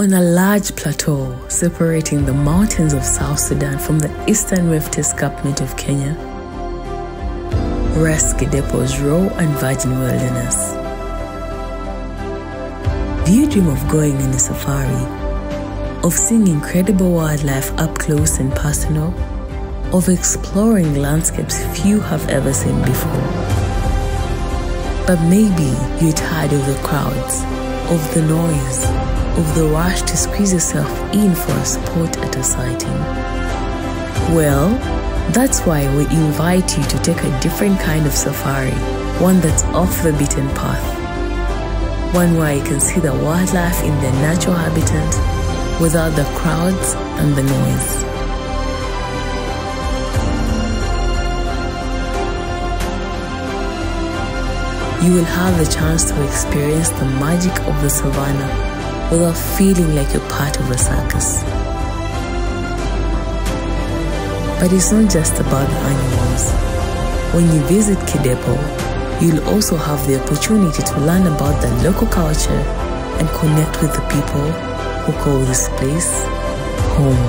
on a large plateau separating the mountains of South Sudan from the eastern rift escarpment of Kenya, rests Kidepo's raw and virgin wilderness. Do you dream of going on a safari, of seeing incredible wildlife up close and personal, of exploring landscapes few have ever seen before? But maybe you're tired of the crowds, of the noise, of the rush to squeeze yourself in for a spot at a sighting. Well, that's why we invite you to take a different kind of safari, one that's off the beaten path, one where you can see the wildlife in their natural habitat without the crowds and the noise. You will have the chance to experience the magic of the savannah without feeling like you're part of a circus. But it's not just about the animals. When you visit Kidepo, you'll also have the opportunity to learn about the local culture and connect with the people who call this place home.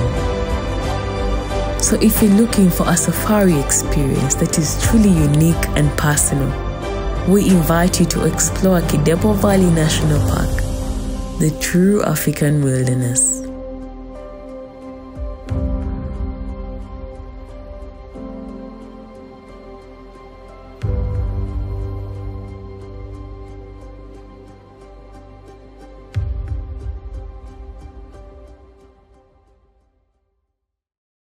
So if you're looking for a safari experience that is truly unique and personal, we invite you to explore Kidepo Valley National Park, the true African wilderness.